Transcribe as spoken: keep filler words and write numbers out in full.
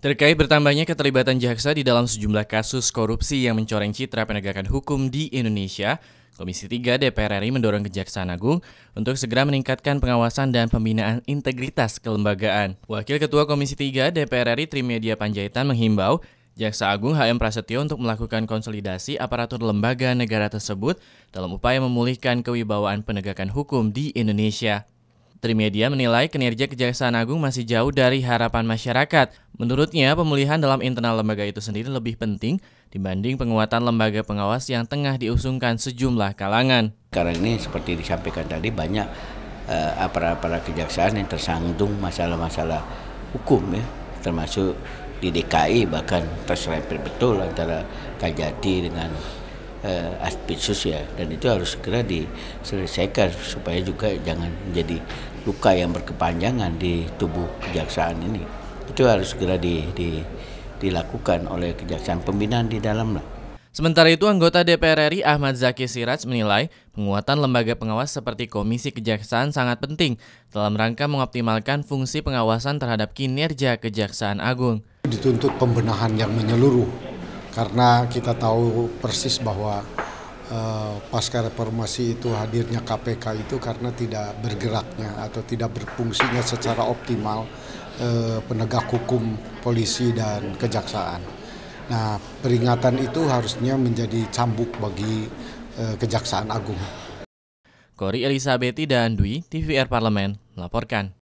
Terkait bertambahnya keterlibatan jaksa di dalam sejumlah kasus korupsi yang mencoreng citra penegakan hukum di Indonesia, Komisi tiga D P R R I mendorong Kejaksaan Agung untuk segera meningkatkan pengawasan dan pembinaan integritas kelembagaan. Wakil Ketua Komisi tiga D P R R I Trimedya Panjaitan menghimbau Jaksa Agung H M Prasetyo untuk melakukan konsolidasi aparatur lembaga negara tersebut dalam upaya memulihkan kewibawaan penegakan hukum di Indonesia. Trimedya menilai kinerja Kejaksaan Agung masih jauh dari harapan masyarakat. Menurutnya, pemulihan dalam internal lembaga itu sendiri lebih penting dibanding penguatan lembaga pengawas yang tengah diusungkan sejumlah kalangan. Karena ini seperti disampaikan tadi, banyak eh, aparat-aparat kejaksaan yang tersandung masalah-masalah hukum, ya, termasuk di D K I, bahkan terserempet betul antara Kajati dengan Uh, aspek sosial, dan itu harus segera diselesaikan supaya juga jangan menjadi luka yang berkepanjangan di tubuh kejaksaan ini. Itu harus segera di, di, dilakukan oleh kejaksaan, pembinaan di dalamnya. Sementara itu, anggota D P R R I Ahmad Zaki Siraj menilai penguatan lembaga pengawas seperti Komisi Kejaksaan sangat penting dalam rangka mengoptimalkan fungsi pengawasan terhadap kinerja Kejaksaan Agung. Dituntut pembenahan yang menyeluruh, karena kita tahu persis bahwa uh, pasca reformasi itu hadirnya K P K itu karena tidak bergeraknya atau tidak berfungsinya secara optimal uh, penegak hukum, polisi, dan kejaksaan. Nah, peringatan itu harusnya menjadi cambuk bagi uh, Kejaksaan Agung. Cory Elizabeth dan Dwi T V R Parlemen melaporkan.